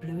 Blue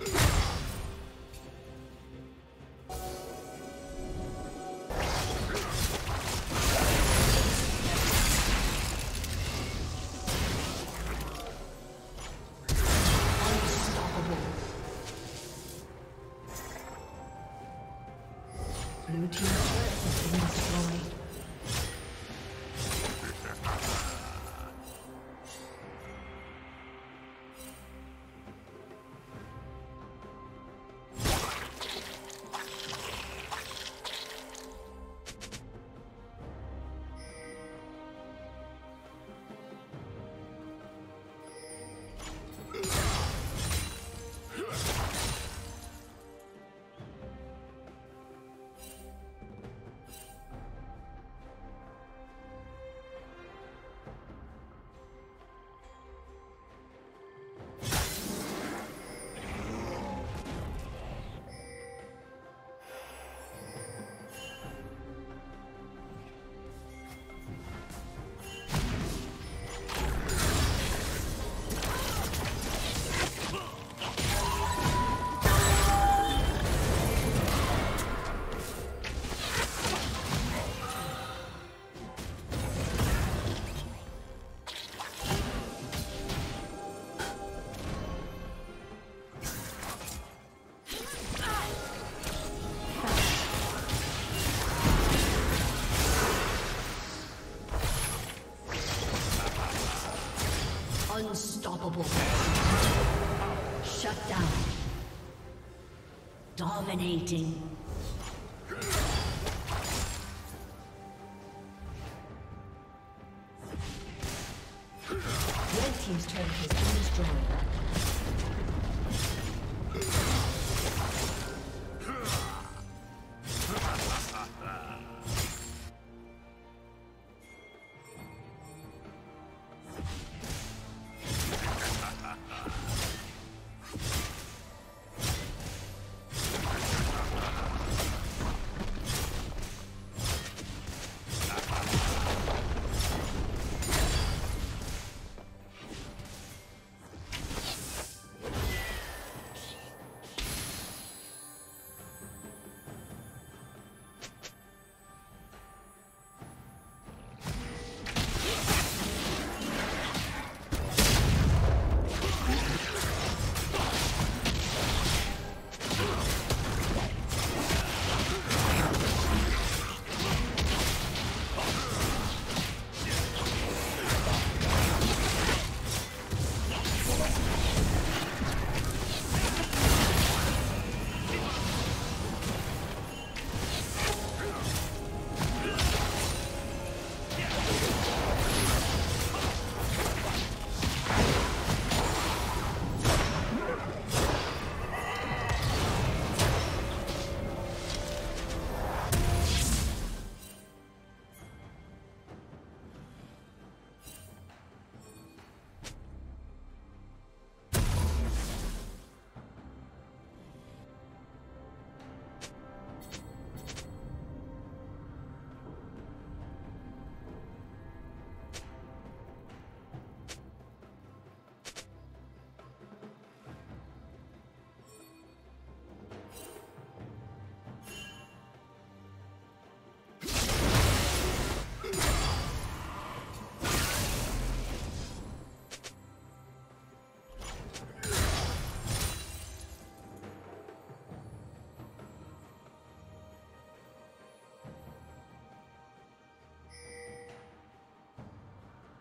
Unstoppable. Blue team's turret has been destroyed. Unstoppable. Shut down. Dominating. Red team's turret has been destroyed.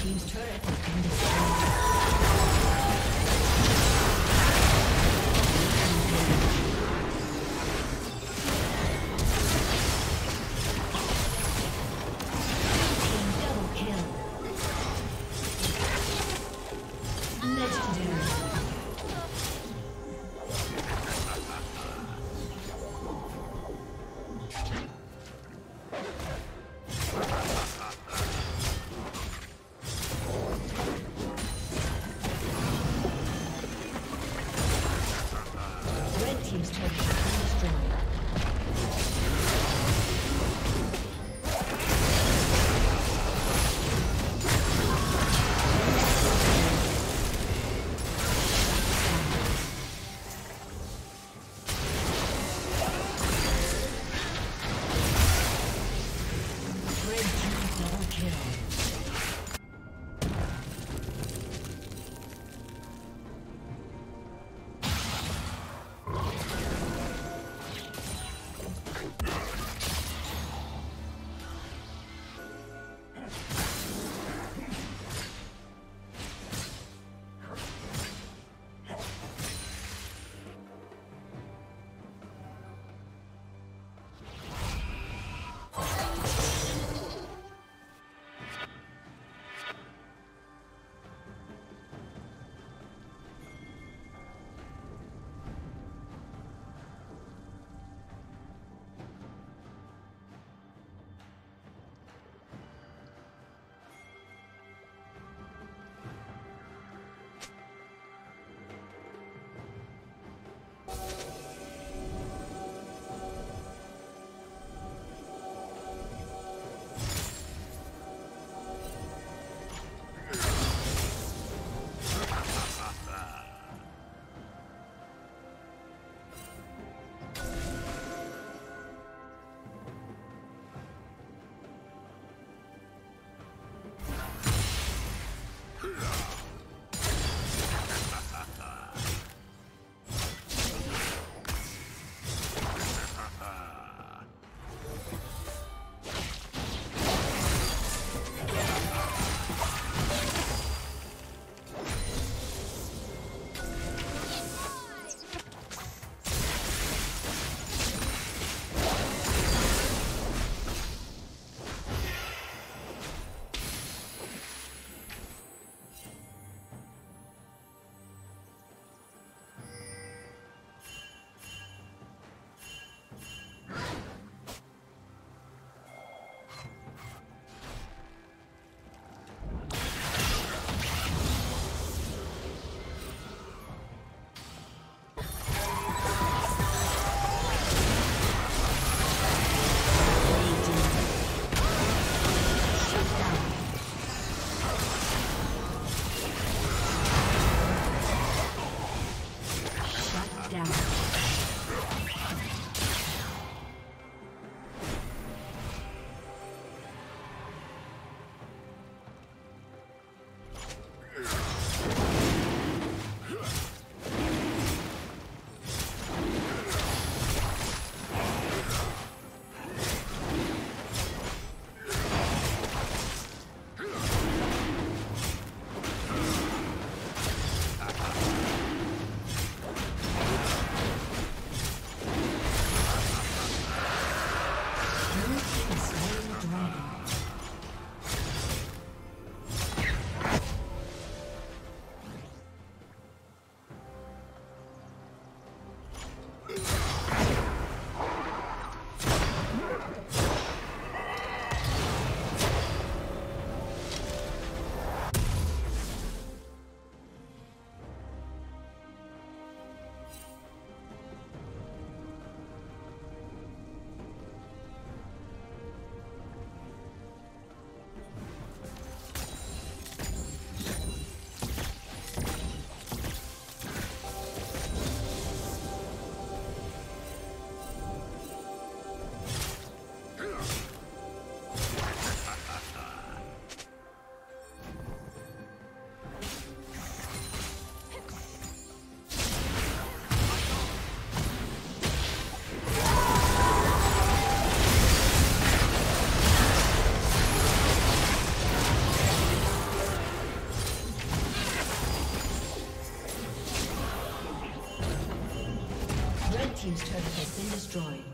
Team's turret has been destroyed. Team's turret has been destroyed. Team double kill. Legendary. Team's turret has been destroyed.